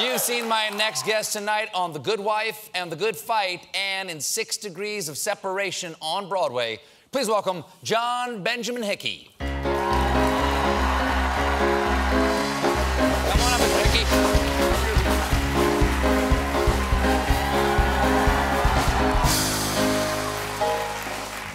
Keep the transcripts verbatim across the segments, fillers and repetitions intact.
You've seen my next guest tonight on The Good Wife and The Good Fight and in Six Degrees of Separation on Broadway. Please welcome John Benjamin Hickey. Come on up, Mister Hickey.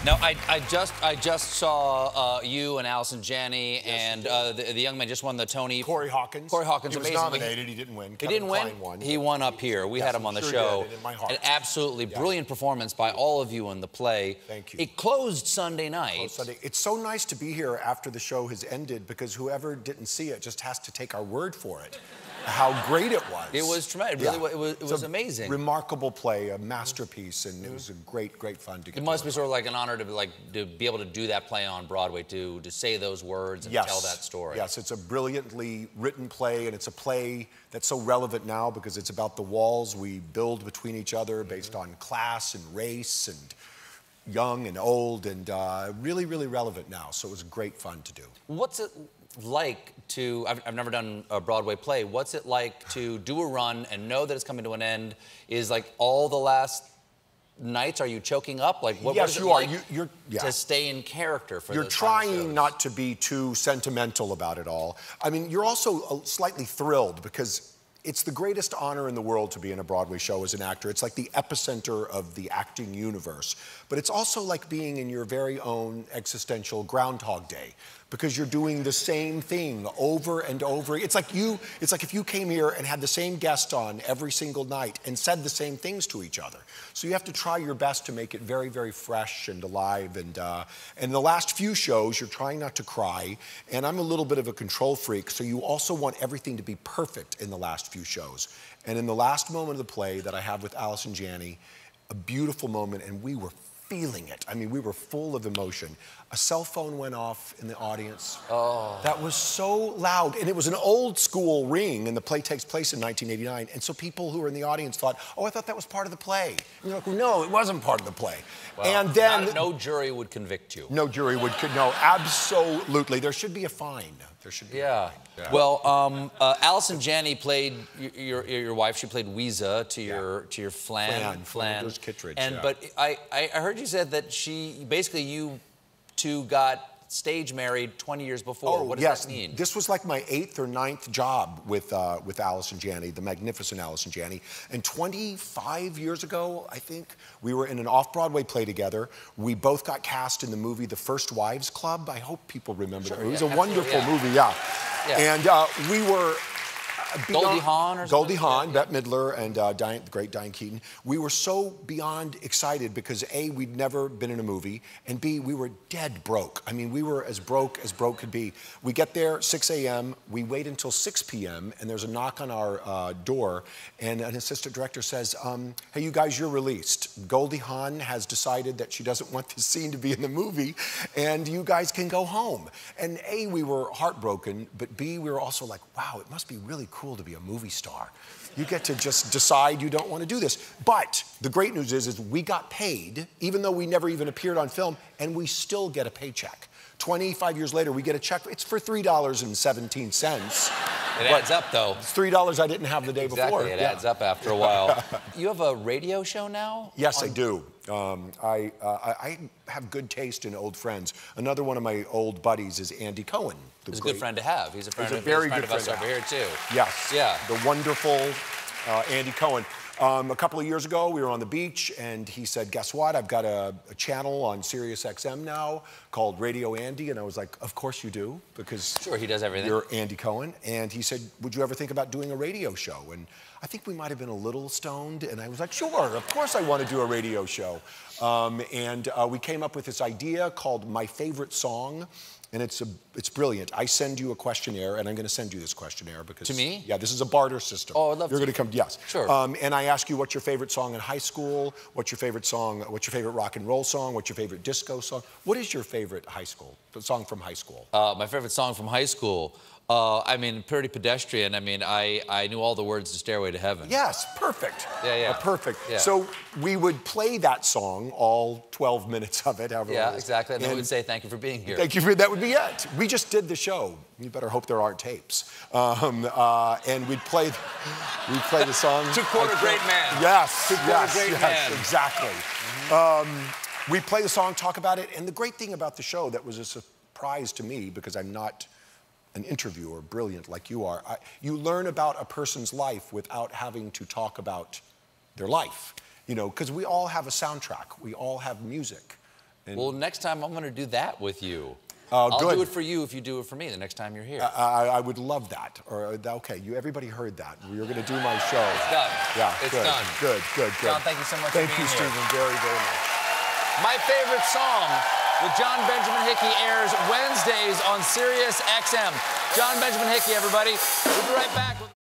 Now, I, I just I just saw uh, you and Allison Janney, yes, and uh, the, the young man just won the Tony. Corey Hawkins. Corey Hawkins. He was amazing. Nominated. He didn't win. He Kevin didn't Klein win. Won. He won up here. We yes, had him on the sure show. Did, in my heart. An absolutely yeah. brilliant performance by all of you in the play. Thank you. It closed Sunday night. Closed Sunday. It's so nice to be here after the show has ended because whoever didn't see it just has to take our word for it. How great it was. It was tremendous. Yeah. Really, it was, it was amazing. Remarkable play, a masterpiece, and it was a great, great fun to get It must be sort of like an honor to be, like, to be able to do that play on Broadway, to, to say those words and yes. tell that story. Yes, it's a brilliantly written play, and it's a play that's so relevant now because it's about the walls we build between each other mm-hmm. based on class and race and young and old, and uh, really, really relevant now. So it was great fun to do. What's it like to, I've, I've never done a Broadway play, what's it like to do a run and know that it's coming to an end? Is like all the last nights, are you choking up? Like what, yes, what is you it are. like you, you're, yeah. to stay in character for You're trying not to be too sentimental about it all. I mean, you're also slightly thrilled because it's the greatest honor in the world to be in a Broadway show as an actor. It's like the epicenter of the acting universe. But it's also like being in your very own existential Groundhog Day because you're doing the same thing over and over. It's like you, it's like if you came here and had the same guest on every single night and said the same things to each other. So you have to try your best to make it very, very fresh and alive. And uh, and the last few shows, you're trying not to cry. And I'm a little bit of a control freak, so you also want everything to be perfect in the last few shows. And in the last moment of the play that I have with Allison Janney, a beautiful moment, and we were feeling it. I mean, we were full of emotion. A cell phone went off in the audience. Oh. That was so loud, and it was an old school ring, and the play takes place in nineteen eighty-nine, and so people who were in the audience thought, oh, I thought that was part of the play. And you're like, no, it wasn't part of the play. Well, and then not, no jury would convict you. No jury would, no, absolutely. There should be a fine. There should be yeah. a fine. Yeah. Well, um, uh, Allison Janney played your, your your wife. She played Ouisa to yeah. your to your Flan. Flan. Flan. Kittredge, and yeah. but I I heard you said that she basically you two got stage married twenty years before. Oh, what does yes. that mean? This was like my eighth or ninth job with uh, with Allison Janney, the magnificent Allison Janney. And twenty-five years ago, I think, we were in an off-Broadway play together. We both got cast in the movie The First Wives Club. I hope people remember sure, that. It was yeah, a wonderful yeah. movie, yeah. yeah. And uh, we were... Goldie Hawn or something? Goldie Hawn, Bette Midler, and uh, Diane, the great Diane Keaton. We were so beyond excited because A, we'd never been in a movie, and B, we were dead broke. I mean, we were as broke as broke could be. We get there six A M, we wait until six P M, and there's a knock on our uh, door, and an assistant director says, um, hey, you guys, you're released. Goldie Hawn has decided that she doesn't want this scene to be in the movie, and you guys can go home. And A, we were heartbroken, but B, we were also like, wow, it must be really cool. cool to be a movie star. You get to just decide you don't want to do this. But the great news is, is we got paid, even though we never even appeared on film, and we still get a paycheck. twenty-five years later, we get a check. It's for three dollars and seventeen cents. It adds up, though. It's three dollars I didn't have the day exactly, before. Exactly, it yeah. adds up after a while. You have a radio show now? Yes, on... I do. Um, I, uh, I have good taste in old friends. Another one of my old buddies is Andy Cohen. He's a great... good friend to have. He's a friend, He's a very friend good of friend us over here, too. Yes. Yeah. The wonderful uh, Andy Cohen. Um, a couple of years ago, we were on the beach, and he said, guess what? I've got a, a channel on Sirius X M now called Radio Andy. And I was like, of course you do, because sure, he does everything. You're Andy Cohen. And he said, would you ever think about doing a radio show? And I think we might have been a little stoned. And I was like, sure, of course I want to do a radio show. Um, and uh, we came up with this idea called My Favorite Song. And it's, a, it's brilliant. I send you a questionnaire, and I'm going to send you this questionnaire because... To me? Yeah, this is a barter system. Oh, I'd love You're to. You're going to come, yes. Sure. Um, and I ask you what's your favorite song in high school, what's your favorite song, what's your favorite rock and roll song, what's your favorite disco song. What is your favorite high school, song from high school? Uh, my favorite song from high school, Uh, I mean, pretty pedestrian. I mean, I, I knew all the words to Stairway to Heaven. Yes, perfect. Yeah, yeah. Uh, perfect. Yeah. So we would play that song, all twelve minutes of it, however long. Yeah, exactly. And, and then we would say, thank you for being here. Thank you for, that would be it. We just did the show. You better hope there aren't tapes. Um, uh, and we'd play, we'd play the song. Two-quarter great man. Yes, Two yes, great yes, man. Exactly. Mm-hmm. um, we play the song, talk about it. And the great thing about the show that was a surprise to me, because I'm not an interviewer, brilliant like you are, I, you learn about a person's life without having to talk about their life, you know, because we all have a soundtrack, we all have music. And well, next time I'm going to do that with you. Uh, I'll good. do it for you if you do it for me the next time you're here. I, I, I would love that. Or okay, you everybody heard that. You're going to do my show. It's done. Yeah, it's good, done. Good, good, good. John, thank you so much. Thank for being you, Stephen, here. very, very much. My Favorite Song with John Benjamin Hickey airs Wednesdays on Sirius X M. John Benjamin Hickey, everybody. We'll be right back.